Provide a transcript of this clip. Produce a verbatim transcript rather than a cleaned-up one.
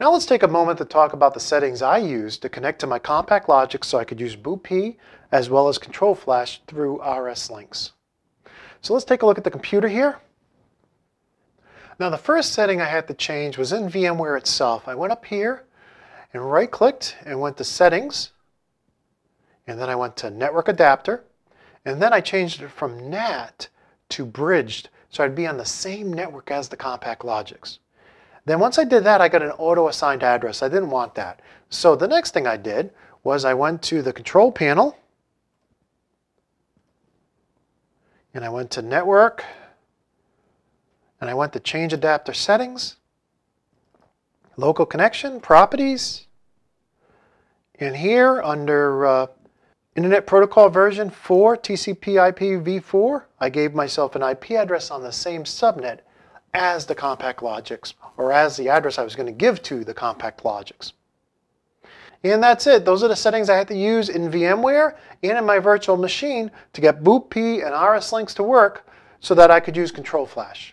Now let's take a moment to talk about the settings I used to connect to my CompactLogix so I could use BOOP as well as ControlFlash through RSLinx. So let's take a look at the computer here. Now the first setting I had to change was in VMware itself. I went up here and right-clicked and went to Settings, and then I went to Network Adapter, and then I changed it from NAT to Bridged, so I'd be on the same network as the CompactLogix. Then once I did that, I got an auto-assigned address. I didn't want that. So the next thing I did was I went to the control panel, and I went to Network, and I went to Change Adapter Settings, Local Connection, Properties, and here under uh, Internet Protocol version four, T C P I P v four, I gave myself an I P address on the same subnet as the CompactLogix, or as the address I was going to give to the CompactLogix. And that's it. Those are the settings I had to use in VMware and in my virtual machine to get BOOP and RSLinx to work so that I could use ControlFlash.